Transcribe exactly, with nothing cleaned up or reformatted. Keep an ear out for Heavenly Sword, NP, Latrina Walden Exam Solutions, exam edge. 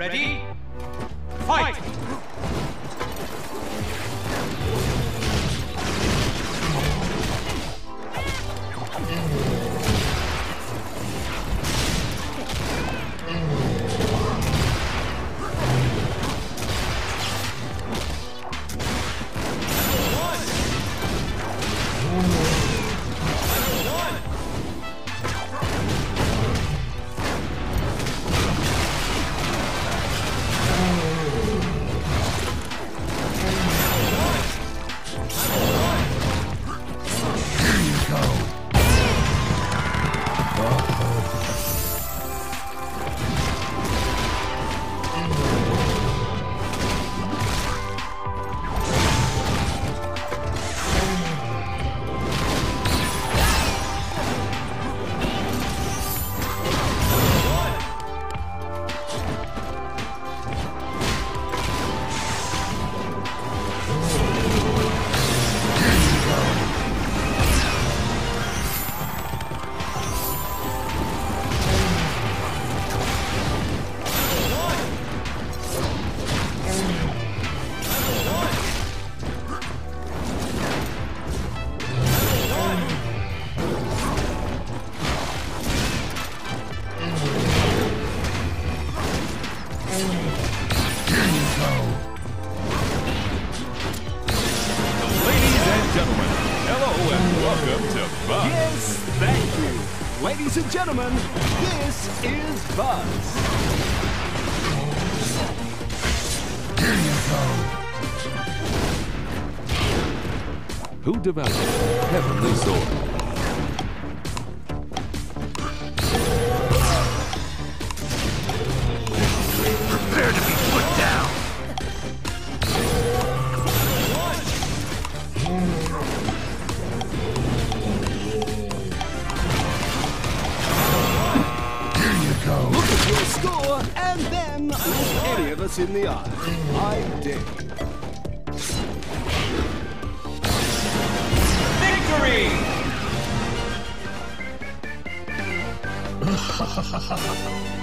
Ready? Fight! Ladies and gentlemen, this is Buzz. Here you go. Who developed Heavenly Sword? Score and then look any of us in the eye. I did. Victory!